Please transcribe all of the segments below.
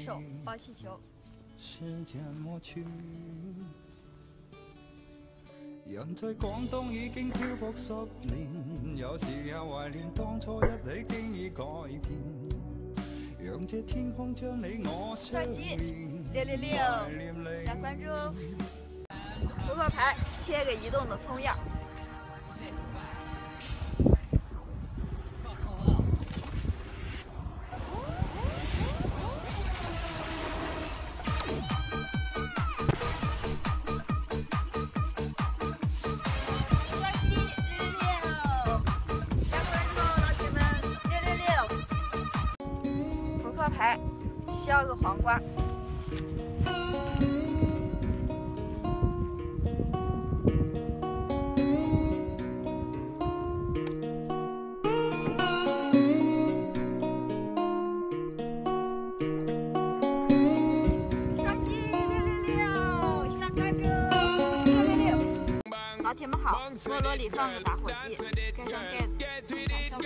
手抱气球。时间抹去，人在廣東已經漂泊10年，有時也懷念當初一起經已改變，讓這天空將你我相連。666，加關注哦！扑克牌切個移動的蔥葉。 牌，削个黄瓜。双击666，加关注666。老铁们好，菠萝里放个打火机，盖上盖子，打消火。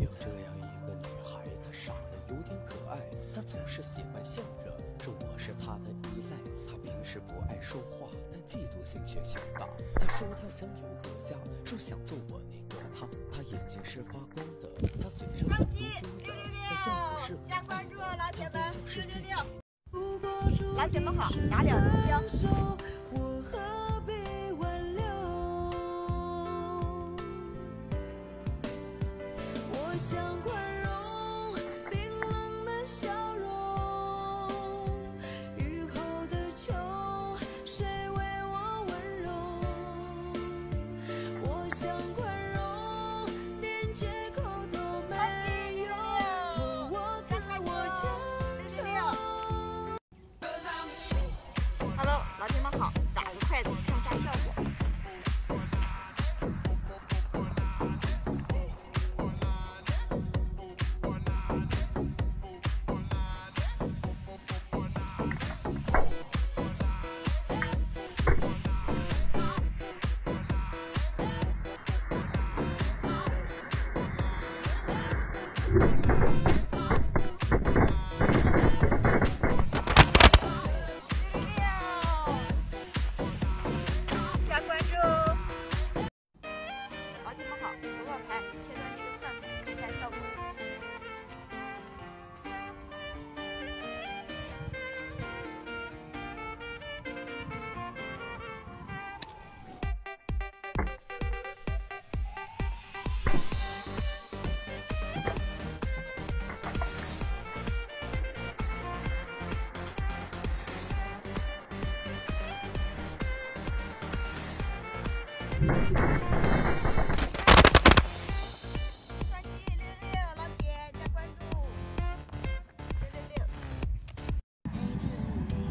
有这样一个女孩，她傻的有点可爱，她总是喜欢笑着，说我是她的依赖。她平时不爱说话，但嫉妒心却强大。她说她想有个家，说想做我那个她。她眼睛是发光的，她嘴上嘟嘟的，她样子是……加关注老铁们666。老铁们好，打两头香。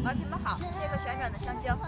老铁们好，切个旋转的香蕉。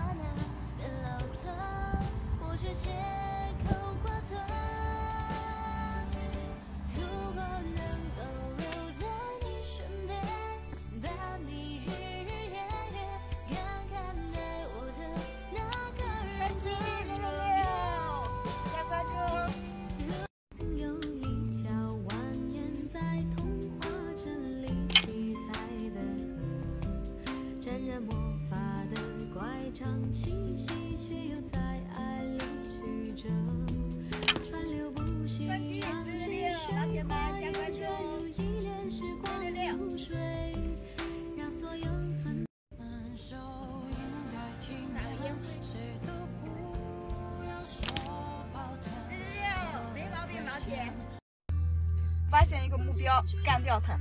发现一个目标，干掉它。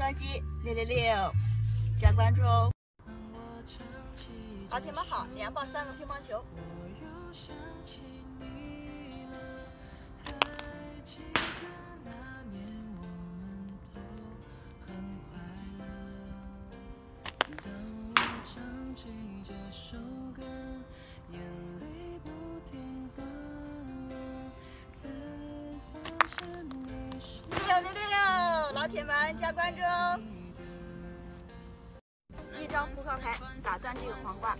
双击666，加关注哦！好，铁们好，2抱3个乒乓球。666，老铁们加关注哦！一张扑克牌打断这个黄瓜。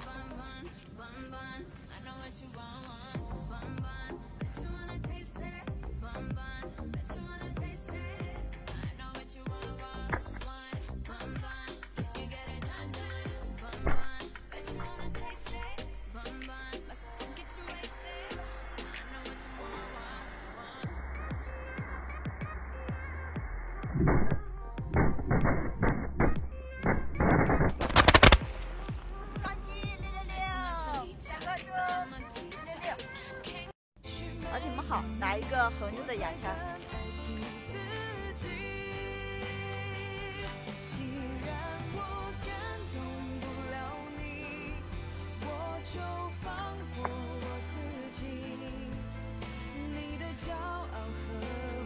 好，打一个横着的牙签。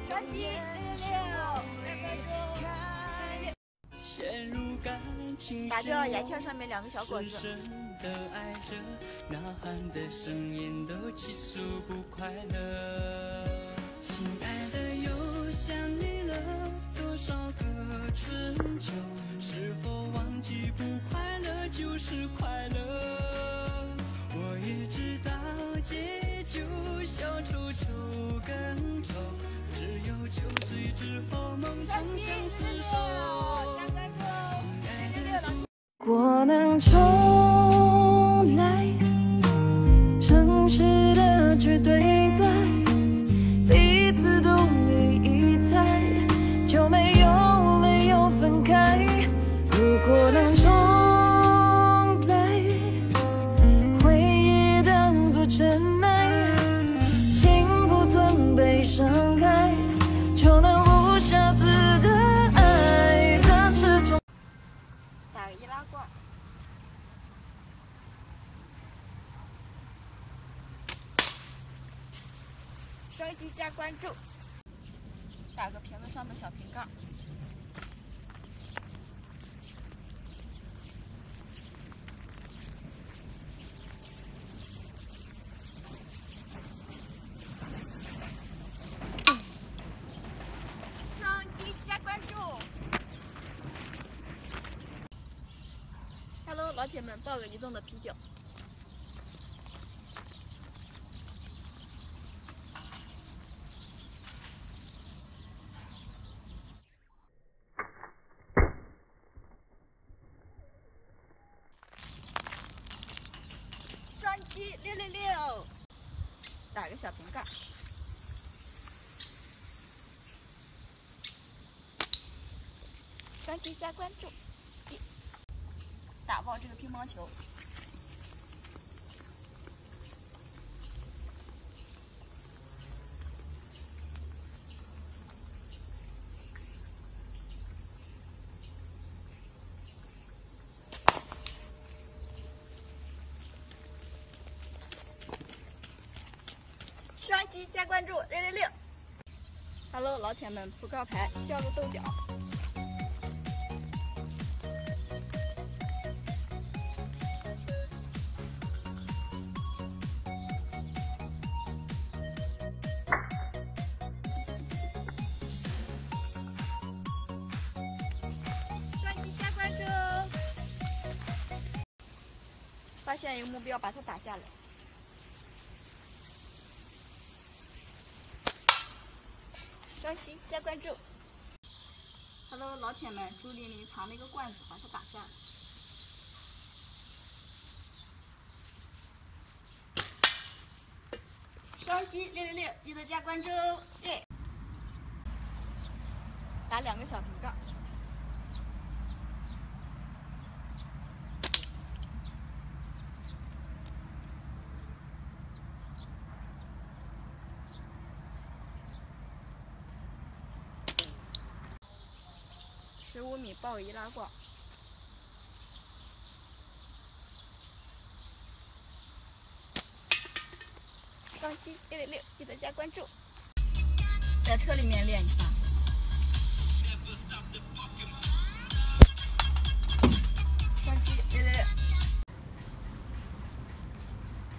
专辑666，打掉牙签上面2个小果子。 的爱着，呐喊的声音都其实不快乐。亲爱的，又想你了，多少个春秋？是否忘记不快乐就是快乐？我也知道解酒消除愁更愁，只有酒醉之后梦中相厮守。亲爱的，我能抽。 去对待，彼此都没意猜，就没有理由分开。如果能重来，回忆当作尘埃，心不曾被伤害，就能无瑕疵的爱。但是终，打个易拉罐。 双击加关注，打个瓶子上的小瓶盖。双击加关注。Hello， 老铁们，抱个移动的啤酒。 666，打个小瓶盖。专辑加关注，打爆这个乒乓球。双击加关注666。Hello， 老铁们，扑克牌削个豆角。双击加关注。发现一个目标，把它打下来。 专辑加关注。Hello， 老铁们，竹林里藏了一个罐子，把它打下来。双击666，记得加关注哦。耶！打2个小瓶盖。15米抱易拉罐，钢机666，记得加关注。在车里面练一下。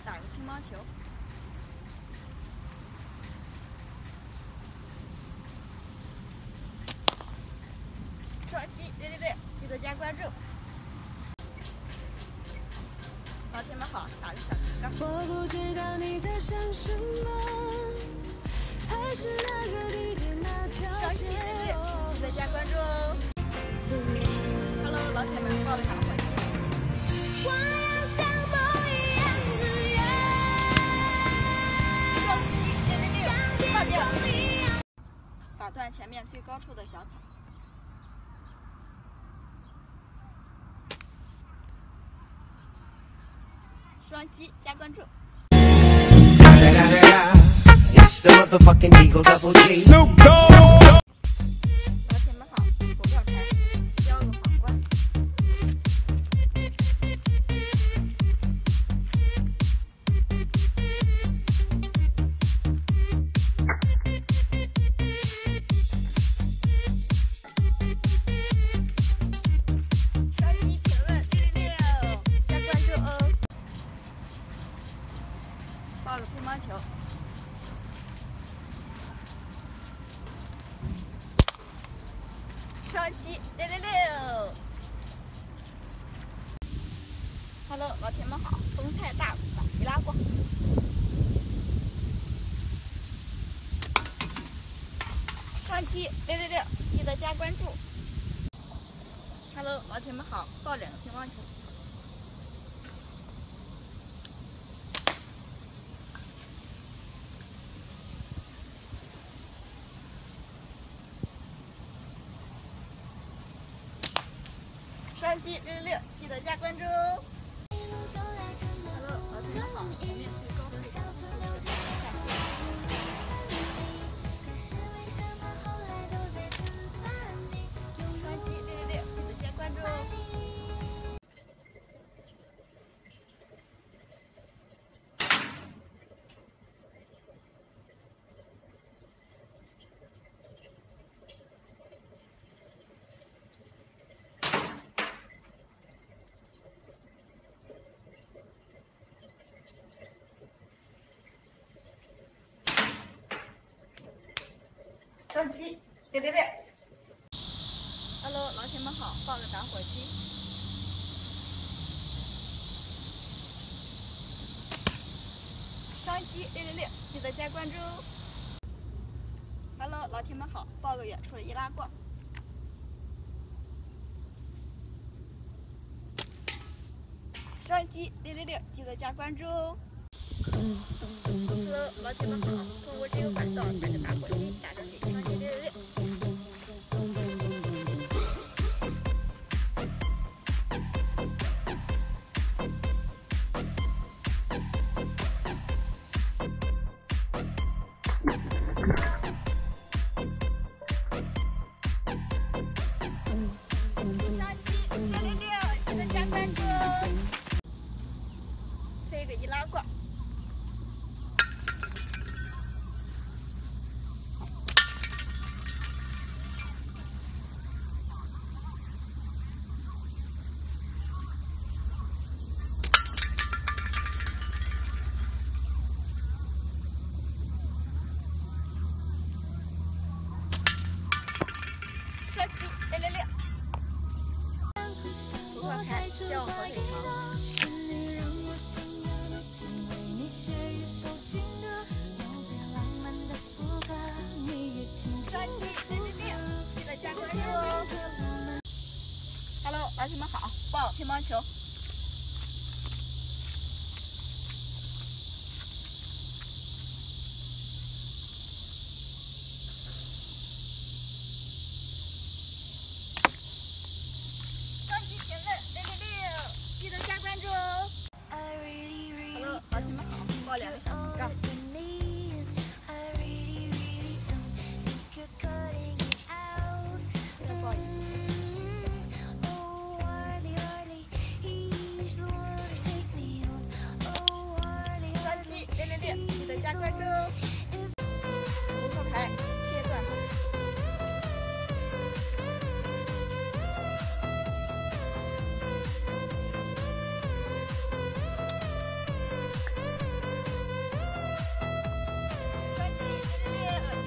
打个乒乓球。双击666，记得加关注。老铁们好，打个小铃铛。我不知道你在想什么，还是那个地点那条街。双击666，记得加关注哦。Hello， 老铁们，报了场会。 打断前面最高处的小草。双击加关注。老铁们好，狗票开，削个皇冠。抱个乒乓球，双击666。Hello， 老铁们好，风太大了，把皮拉过。双击666，记得加关注。Hello， 老铁们好，抱两个乒乓球。 双击666，记得加关注哦。Hello， 老铁们好，前面最高处的小草。双击666，记得加关注哦。双击666。Hello， 老铁们好，抱个打火机。双击666，记得加关注。Hello， 老铁们好，抱个远处的易拉罐。双击666，记得加关注哦。Hello， 老铁们好，通过这个管道打个打火机，打着给。 推个易拉罐，双击666，不放开，笑火腿肠。 Hello， 老铁们好，抱乒乓球。双击评论666，记得加关注哦。Hello， 老铁们好，抱两个小瓶盖。练练练，记得加关注哦。红手牌，切断牌。双击练练练啊，记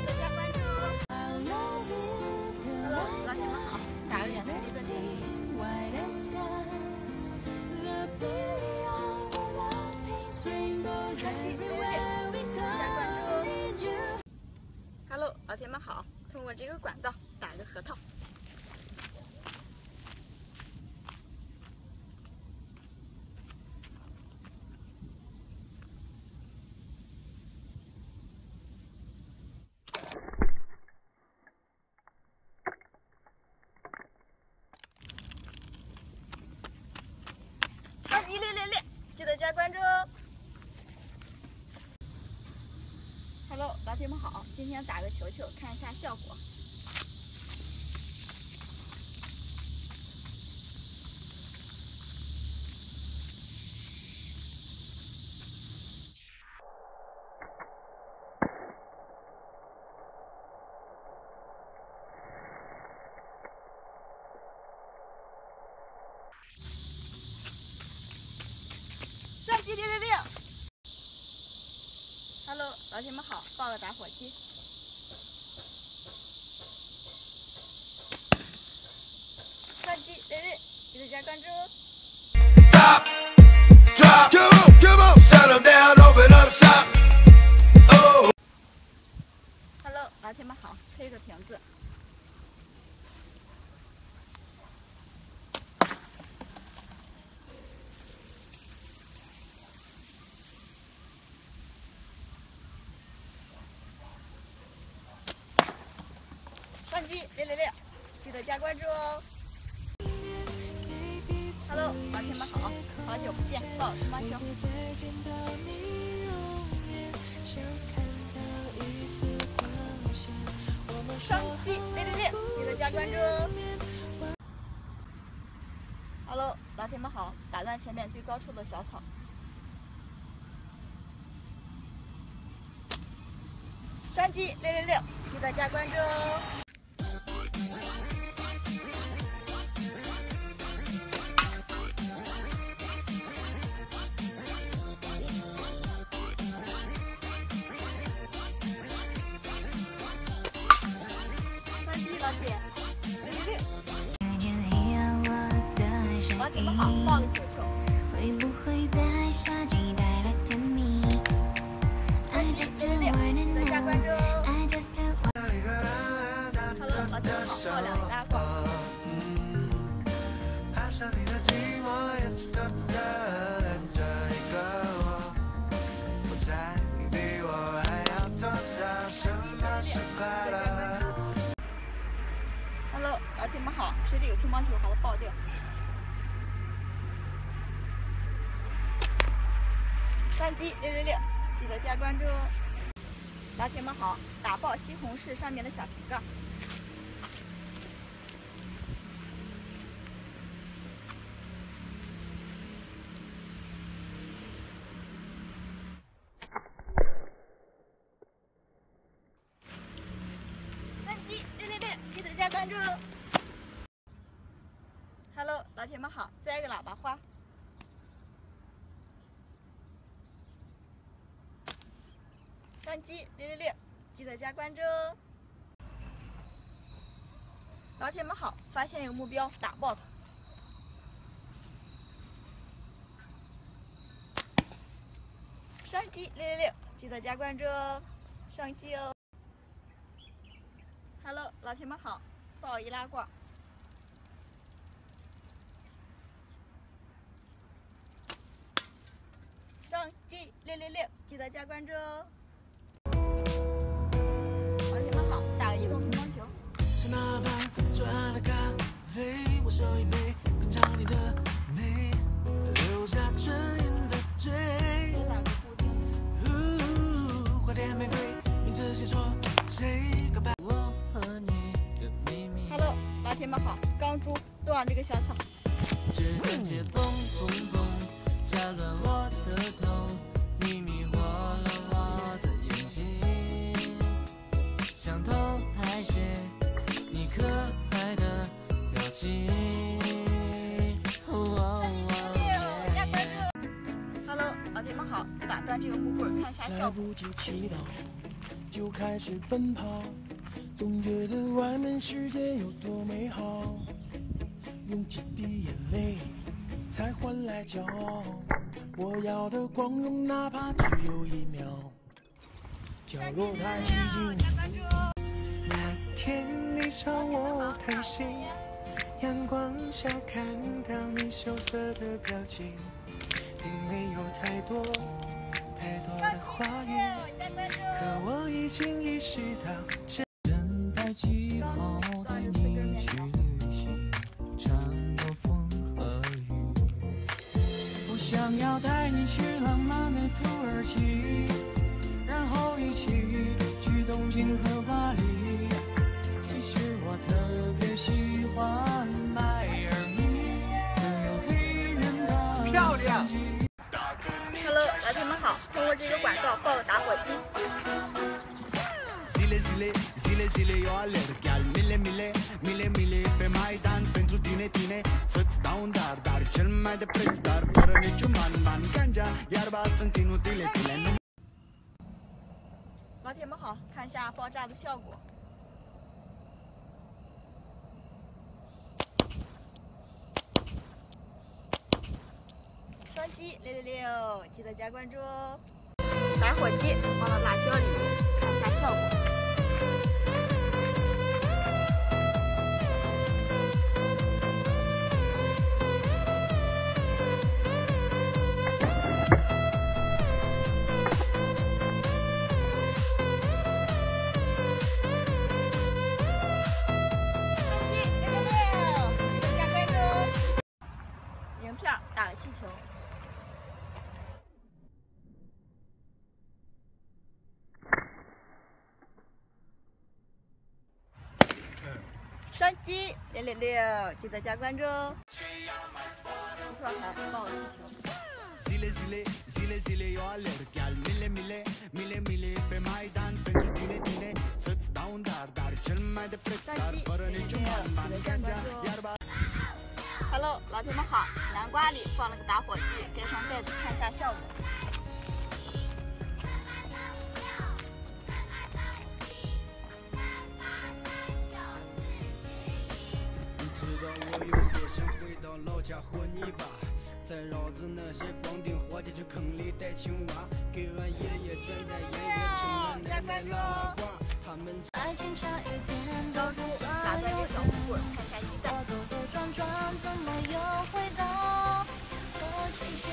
得加关注哦。Hello， 老铁们好，打个远程离的你。 Hello， 老铁们好！通过这个管道打个核桃。超级练练练，记得加关注哦！ Hello， 老铁们好，今天打个球球，看一下效果。双击六六六。 Hello， 老铁们好，报个打火机。双击六六，记得加关注哦。Hello， 老铁们好，推个瓶子。双击六六六，记得加关注哦。Hello， 老铁们好，好久不见，抱乒乓球。双击六六六，记得加关注哦。Hello， 老铁们好，打断前面最高处的小草。 双击六六六，记得加关注哦！双击老铁，六六六！老铁们好，抱个球球。 Hello， 老铁们好，手里有乒乓球，把它抱掉。双击六六六，记得加关注哦。老铁们好，打爆西红柿上面的小瓶盖。 加关注 ！Hello， 老铁们好，摘个喇叭花。双击六六六，记得加关注哦！老铁们好，发现有目标，打爆它！双击六六六，记得加关注哦！双击哦！ Hello， 老铁们好，抱易拉罐。双击六六六，记得加关注哦。老铁们好，打个移动乒乓球。老铁们好，钢珠多往这个小草。个舞会看一下效果。阳光下看到你羞涩的表情，并没有太多的话语，可我已经意识到等待季候带你去旅行，穿过风和雨。我想要带你去浪漫的土耳其，然后一起去东京和巴黎。其实我特别喜欢。 老铁们好，通过这个广告报个打火机。老铁们好，看一下爆炸的效果。 双击666，记得加关注哦！打火机放到辣椒里面，看一下效果。双击666，记得加关注哦！赢票打个气球。 双击666，记得加关注哦！扑克牌抱气球。Hello， 老铁们好，南瓜里放了个打火机，盖上盖子看一下效果。 老家和泥巴，再绕着那些光腚活着去坑里带青蛙，给俺爷爷捐点爷爷穷奶奶拉呱。他们爱情差一点都不爱，打断这小木棍，看下鸡蛋。兜兜转转，怎么又回到我身边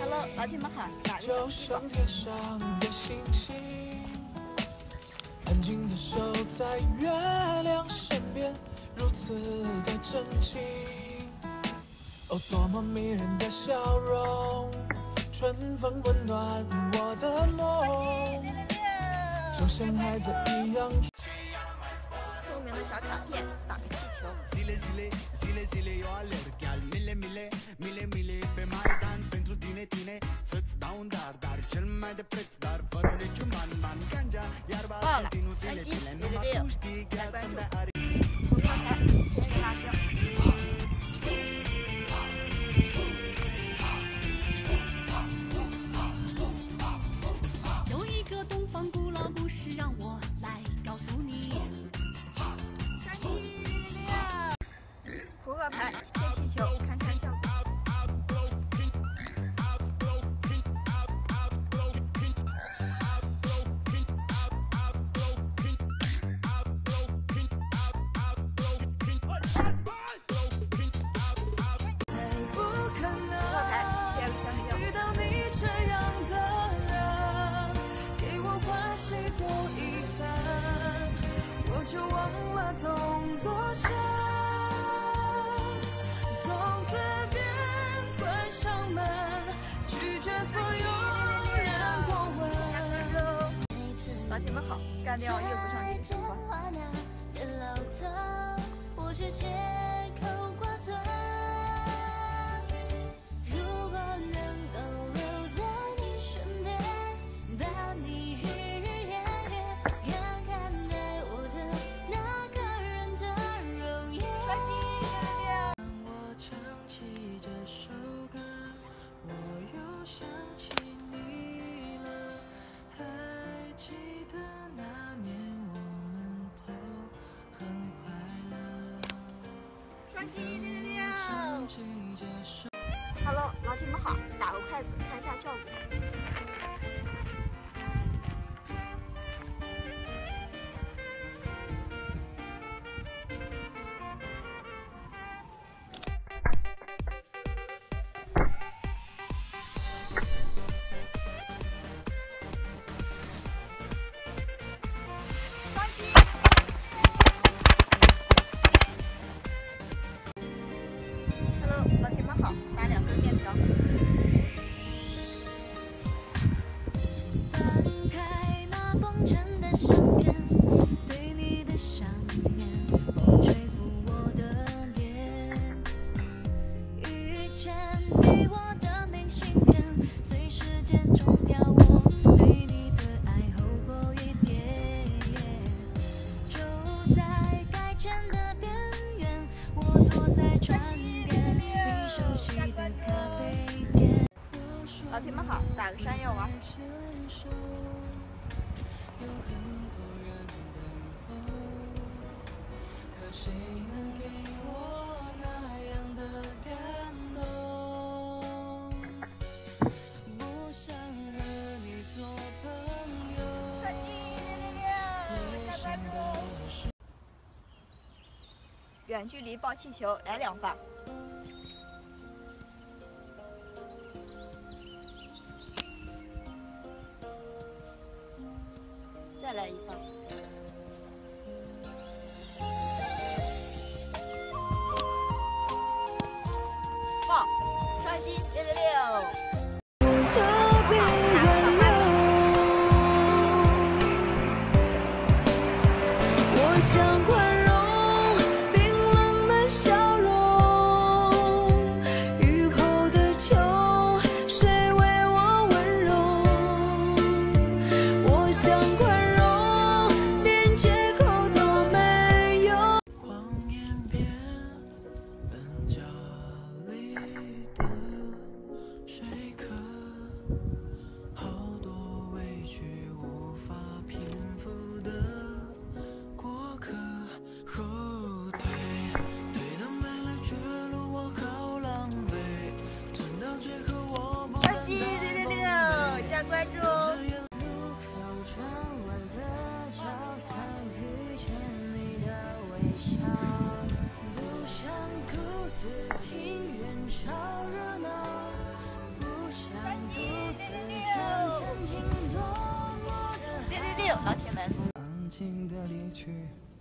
？Hello， 老铁们好，打个小翅膀。透明的小卡片，打个气球。 爆了！关机666，来关注。从刚才学个辣椒。有一个东方古老故事，让我来告诉你。666，扑克牌接气球，看看效果。 就忘了懂多少，从此便关上门，拒绝所有人过问。老铁们好，干掉又不上去，好吧。 如果能够留在你身边。Hello， 老铁们好，打个筷子看一下效果。 老铁们好，打两根面条。翻开那风尘的相片，对你的想念，风吹拂我的脸。以前给我的明信片，随时间冲掉我对你的爱，后果一点。就在该见的边缘，我坐在船边。 老铁们好，打个山药丸。帅气666，加关注。远距离抱气球，来两发。 再来一发。哇，双击666。 关注。666，老铁们。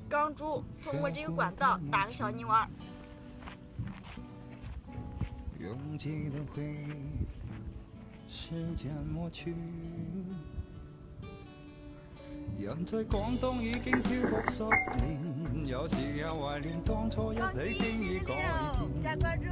钢珠通过这个管道打个小泥丸。 时间抹去，人在廣東已經漂泊10年，有時又懷念當初一起經已改變。加關注。